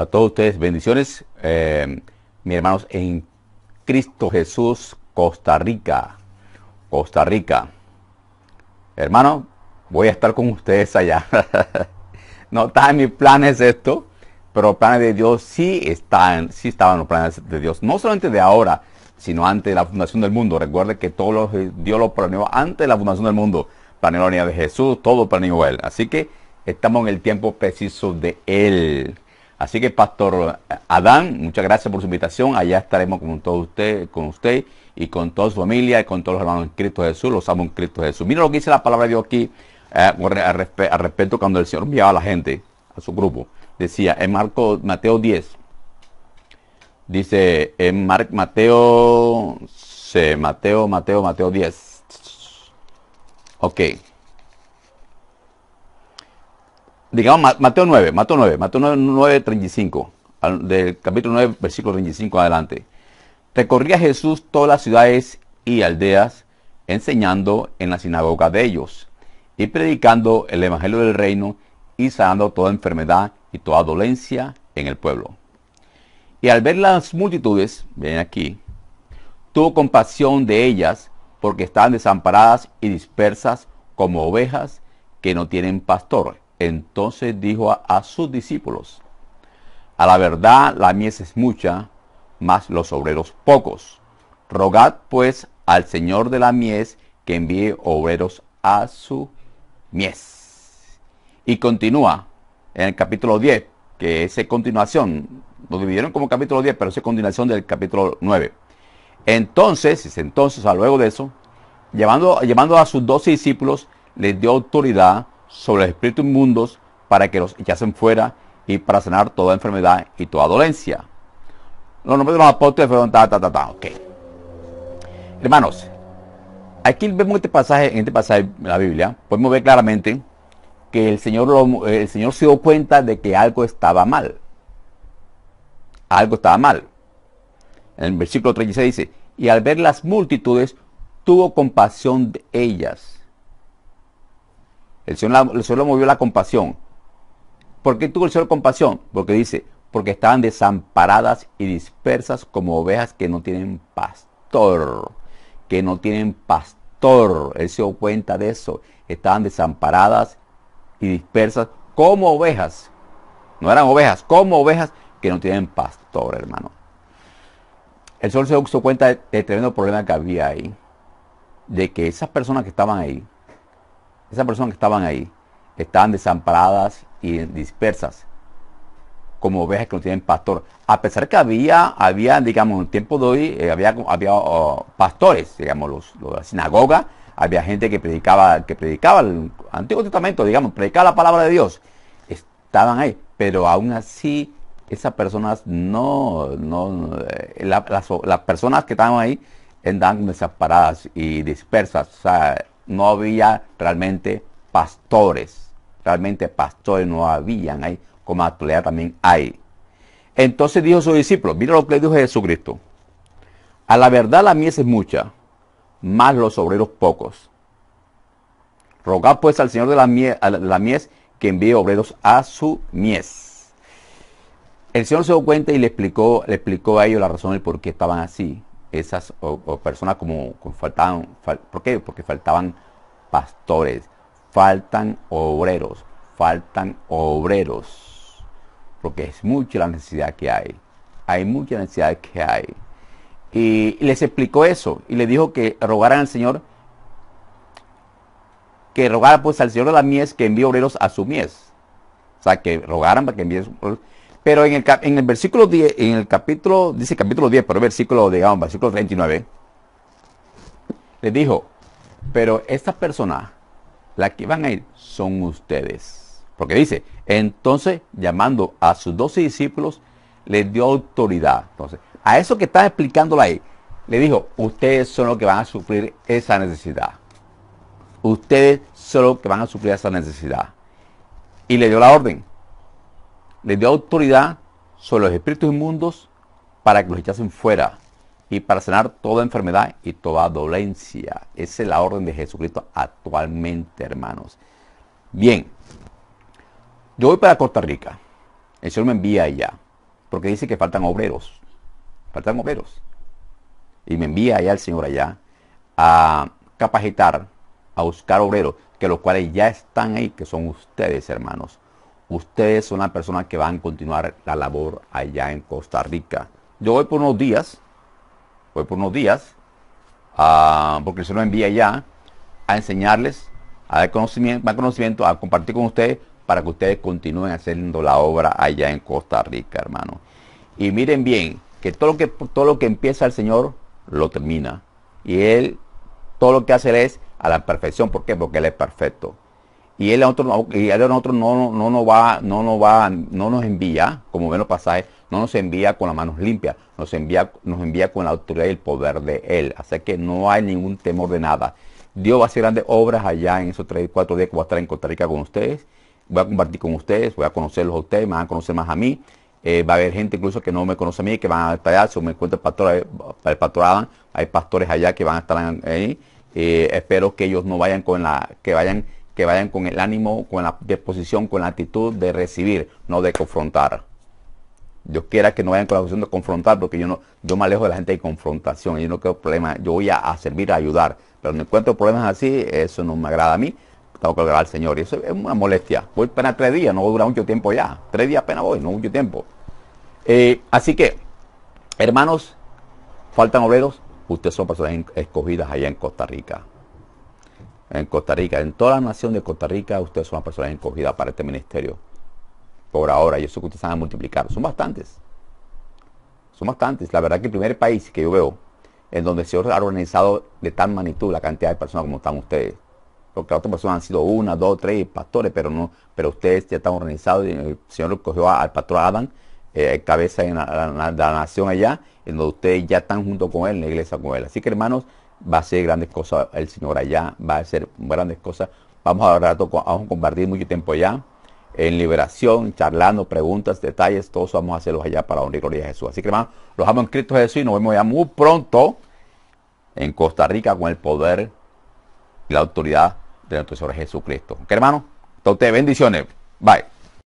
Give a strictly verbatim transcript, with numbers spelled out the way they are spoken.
A todos ustedes bendiciones, eh, mis hermanos en Cristo Jesús, Costa Rica, Costa Rica. Hermano, voy a estar con ustedes allá. No está en mis planes esto, pero planes de Dios sí están, sí estaban los planes de Dios. No solamente de ahora, sino antes de la fundación del mundo. Recuerde que todo lo, Dios lo planeó antes de la fundación del mundo. Planeó la unidad de Jesús, todo planeó Él. Así que estamos en el tiempo preciso de Él. Así que Pastor Adán, muchas gracias por su invitación. Allá estaremos con todo usted, con usted y con toda su familia y con todos los hermanos en Cristo Jesús. Los amo en Cristo Jesús. Mira lo que dice la palabra de Dios aquí eh, al, resp al respecto cuando el Señor enviaba a la gente, a su grupo. Decía en Marcos, Mateo diez. Dice en Mar Mateo, sí, Mateo, Mateo, Mateo diez. Ok. Digamos Mateo nueve, Mateo nueve, Mateo nueve, nueve, treinta y cinco, del capítulo nueve, versículo treinta y cinco adelante. Recorría Jesús todas las ciudades y aldeas, enseñando en la sinagoga de ellos, y predicando el evangelio del reino, y sanando toda enfermedad y toda dolencia en el pueblo. Y al ver las multitudes, ven aquí, tuvo compasión de ellas, porque estaban desamparadas y dispersas como ovejas que no tienen pastor. Entonces dijo a, a sus discípulos, a la verdad la mies es mucha, mas los obreros pocos. Rogad pues al Señor de la mies que envíe obreros a su mies. Y continúa en el capítulo diez, que es continuación, lo dividieron como capítulo diez, pero es continuación del capítulo nueve. Entonces, entonces, a luego de eso, llevando, llevando a sus doce discípulos, les dio autoridad sobre los espíritus inmundos para que los echasen fuera y para sanar toda enfermedad y toda dolencia. Los nombres de los apóstoles fueron ta, ta, ta, ta. Ok. Hermanos, aquí vemos este pasaje, en este pasaje de la Biblia, podemos ver claramente que el Señor, lo, el Señor se dio cuenta de que algo estaba mal. Algo estaba mal. En el versículo treinta y seis dice, y al ver las multitudes, tuvo compasión de ellas. El Señor, el Señor lo movió la compasión. ¿Por qué tuvo el Señor compasión? Porque dice, porque estaban desamparadas y dispersas como ovejas que no tienen pastor. Que no tienen pastor. Él se dio cuenta de eso. Estaban desamparadas y dispersas como ovejas. No eran ovejas, como ovejas que no tienen pastor, hermano. El Señor se dio cuenta del tremendo problema que había ahí. De que esas personas que estaban ahí, esas personas que estaban ahí, estaban desamparadas y dispersas, como ovejas que no tienen pastor. A pesar que había, había digamos, en el tiempo de hoy, eh, había, había uh, pastores, digamos, los, los de la sinagoga, había gente que predicaba, que predicaba el Antiguo Testamento, digamos, predicaba la palabra de Dios. Estaban ahí, pero aún así, esas personas no, no eh, la, las, las personas que estaban ahí, andaban desamparadas y dispersas, o sea, no había realmente pastores. Realmente pastores no habían ahí, como en la actualidad también hay. Entonces dijo a sus discípulos, mira lo que le dijo Jesucristo. A la verdad la mies es mucha, más los obreros pocos. Rogad pues al Señor de la mies, a la mies que envíe obreros a su mies. El Señor se dio cuenta y le explicó, le explicó a ellos la razón del por qué estaban así. Esas o, o personas como, como faltaban, fal, ¿por qué? Porque faltaban pastores, faltan obreros, faltan obreros, porque es mucha la necesidad que hay, hay mucha necesidad que hay. Y, y les explicó eso, y les dijo que rogaran al Señor, que rogara pues al Señor de la mies que envíe obreros a su mies, o sea, que rogaran para que envíe obreros. Pero en el, en el versículo diez, en el capítulo, dice capítulo diez, pero versículo, digamos, versículo treinta y nueve, les dijo, pero estas personas, las que van a ir, son ustedes. Porque dice, entonces, llamando a sus doce discípulos, les dio autoridad. Entonces, a eso que están explicándolo ahí, le dijo, ustedes son los que van a suplir esa necesidad. Ustedes son los que van a suplir esa necesidad. Y le dio la orden. Les dio autoridad sobre los espíritus inmundos para que los echasen fuera y para sanar toda enfermedad y toda dolencia. Esa es la orden de Jesucristo actualmente, hermanos. Bien, yo voy para Costa Rica. El Señor me envía allá. porque dice que faltan obreros, faltan obreros. Y me envía allá el Señor allá a capacitar, a buscar obreros, que los cuales ya están ahí, que son ustedes, hermanos. Ustedes son las personas que van a continuar la labor allá en Costa Rica. Yo voy por unos días, voy por unos días, uh, porque el Señor me envía allá a enseñarles, a dar conocimiento, más conocimiento, a compartir con ustedes, para que ustedes continúen haciendo la obra allá en Costa Rica, hermano. Y miren bien, que todo lo que, todo lo que empieza el Señor, lo termina. Y Él, todo lo que hace es a la perfección. ¿Por qué? Porque Él es perfecto. Y Él a nosotros, y él a nosotros no, no, no, va, no, no, va, no nos envía, como ven los pasajes, no nos envía con las manos limpias, nos envía, nos envía con la autoridad y el poder de Él. Así que no hay ningún temor de nada. Dios va a hacer grandes obras allá en esos tres, cuatro días que voy a estar en Costa Rica con ustedes. Voy a compartir con ustedes, voy a conocerlos a ustedes, me van a conocer más a mí. Eh, va a haber gente incluso que no me conoce a mí, que van a estar allá. Si me encuentro el pastor, el pastor Adán, hay pastores allá que van a estar ahí. Eh, espero que ellos no vayan con la, que vayan, que vayan con el ánimo, con la disposición, con la actitud de recibir, no de confrontar. Dios quiera que no vayan con la opción de confrontar, porque yo no, yo me alejo de la gente de confrontación. Yo no quiero problemas, yo voy a, a servir, a ayudar. Pero no encuentro problemas así, eso no me agrada a mí. Tengo que agradar al Señor. Y eso es una molestia. Voy apenas tres días, no dura mucho tiempo ya. Tres días apenas voy, no mucho tiempo. Eh, así que, hermanos, faltan obreros. Ustedes son personas escogidas allá en Costa Rica. En Costa Rica, en toda la nación de Costa Rica, ustedes son personas escogidas para este ministerio. Por ahora, yo sé que ustedes van a multiplicar. Son bastantes. Son bastantes. La verdad que el primer país que yo veo en donde el Señor ha organizado de tal magnitud la cantidad de personas como están ustedes. Porque las otras personas han sido una, dos, tres pastores, pero no, pero ustedes ya están organizados. Y el Señor cogió al pastor Adán, eh, cabeza de la, la, la nación allá, en donde ustedes ya están junto con él, en la iglesia con él. Así que, hermanos, va a hacer grandes cosas el Señor allá, va a hacer grandes cosas. Vamos a, rato, vamos a compartir mucho tiempo allá, en liberación, charlando, preguntas, detalles, todos vamos a hacerlos allá para honrar y gloria a Jesús. Así que, hermanos, los amo en Cristo Jesús y nos vemos ya muy pronto en Costa Rica con el poder y la autoridad de nuestro Señor Jesucristo. Ok, hermano, entonces bendiciones. Bye.